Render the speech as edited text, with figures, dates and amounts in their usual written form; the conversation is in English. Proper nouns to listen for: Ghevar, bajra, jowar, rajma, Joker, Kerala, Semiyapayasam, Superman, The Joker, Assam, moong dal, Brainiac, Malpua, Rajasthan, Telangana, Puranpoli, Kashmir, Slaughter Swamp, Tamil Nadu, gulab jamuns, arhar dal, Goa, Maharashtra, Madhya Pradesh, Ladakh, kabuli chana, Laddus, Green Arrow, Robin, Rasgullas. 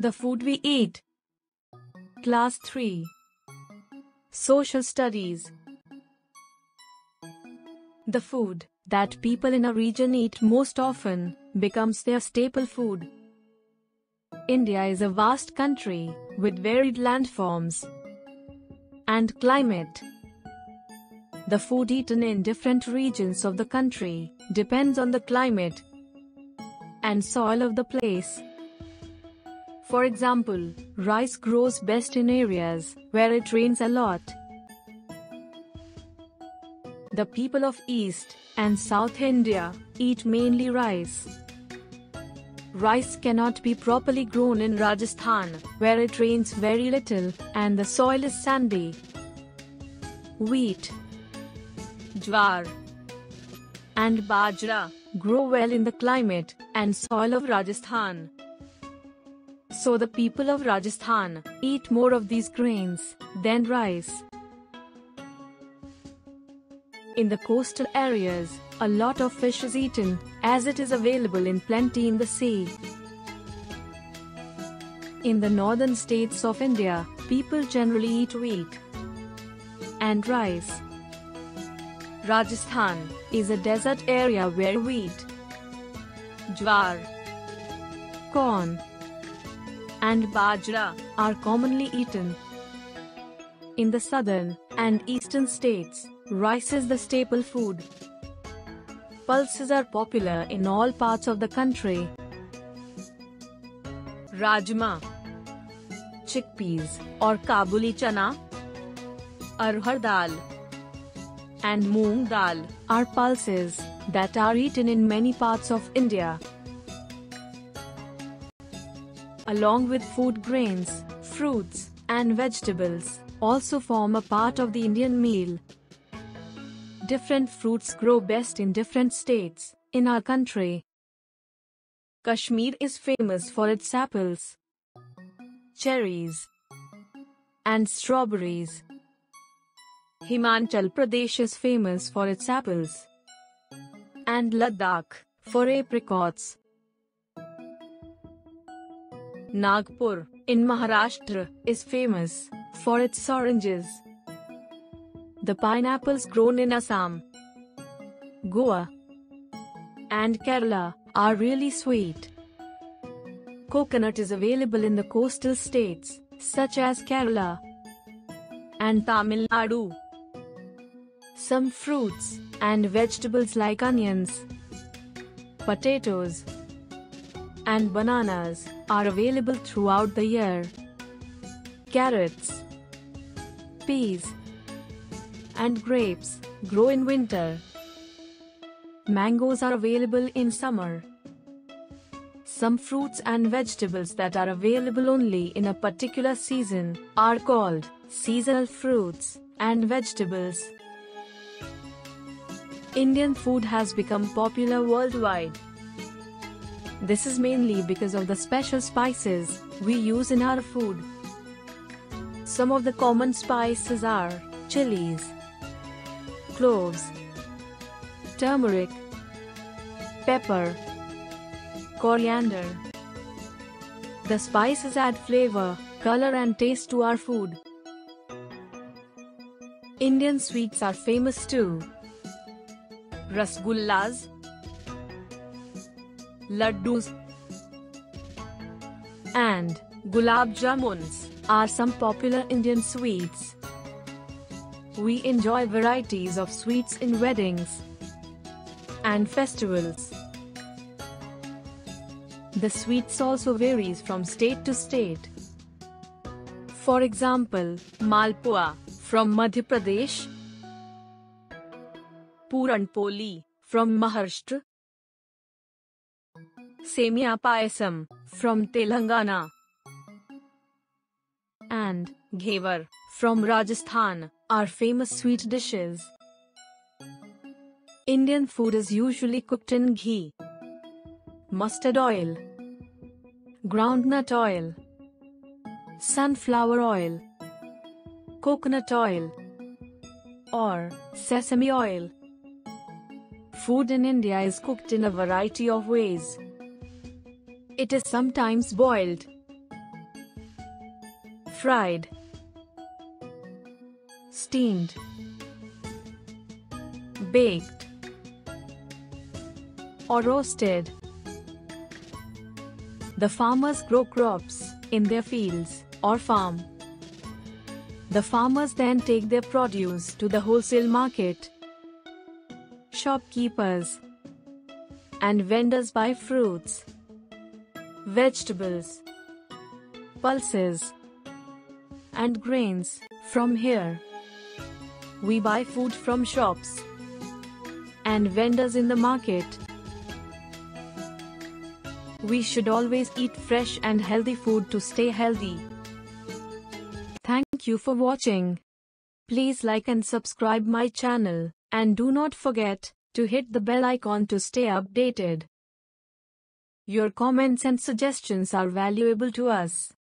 The food we eat. Class 3. Social Studies. The food that people in a region eat most often becomes their staple food. India is a vast country with varied landforms and climate. The food eaten in different regions of the country depends on the climate and soil of the place. For example, rice grows best in areas where it rains a lot. The people of East and South India eat mainly rice. Rice cannot be properly grown in Rajasthan, where it rains very little and the soil is sandy. Wheat, jowar, and bajra grow well in the climate and soil of Rajasthan. So the people of Rajasthan eat more of these grains than rice. In the coastal areas, a lot of fish is eaten, as it is available in plenty in the sea. In the northern states of India, people generally eat wheat and rice. Rajasthan is a desert area where wheat, jowar, corn, and bajra are commonly eaten. In the southern and eastern states, rice is the staple food. Pulses are popular in all parts of the country. Rajma, chickpeas or kabuli chana, arhar dal, and moong dal are pulses that are eaten in many parts of India. Along with food, grains, fruits, and vegetables also form a part of the Indian meal. Different fruits grow best in different states in our country. Kashmir is famous for its apples, cherries, and strawberries. Himachal Pradesh is famous for its apples, and Ladakh for apricots. Nagpur in Maharashtra is famous for its oranges. The pineapples grown in Assam, Goa, and Kerala are really sweet. Coconut is available in the coastal states, such as Kerala and Tamil Nadu. Some fruits and vegetables like onions, potatoes, and bananas are available throughout the year. Carrots, peas, and grapes grow in winter. Mangoes are available in summer. Some fruits and vegetables that are available only in a particular season are called seasonal fruits and vegetables. Indian food has become popular worldwide. This is mainly because of the special spices we use in our food. Some of the common spices are chilies, cloves, turmeric, pepper, coriander. The spices add flavor, color, and taste to our food. Indian sweets are famous too. Rasgullas, Laddus, and gulab jamuns are some popular Indian sweets. We enjoy varieties of sweets in weddings and festivals. The sweets also varies from state to state. For example, Malpua from Madhya Pradesh, Puranpoli from Maharashtra, Semiyapayasam from Telangana, and Ghevar from Rajasthan are famous sweet dishes. Indian food is usually cooked in ghee, mustard oil, groundnut oil, sunflower oil, coconut oil, or sesame oil. Food in India is cooked in a variety of ways. It is sometimes boiled, fried, steamed, baked, or roasted. The farmers grow crops in their fields or farm. The farmers then take their produce to the wholesale market. Shopkeepers and vendors buy fruits, vegetables, pulses, and grains from here. We buy food from shops and vendors in the market. We should always eat fresh and healthy food to stay healthy. Thank you for watching. Please like and subscribe my channel, and do not forget to hit the bell icon to stay updated. Your comments and suggestions are valuable to us.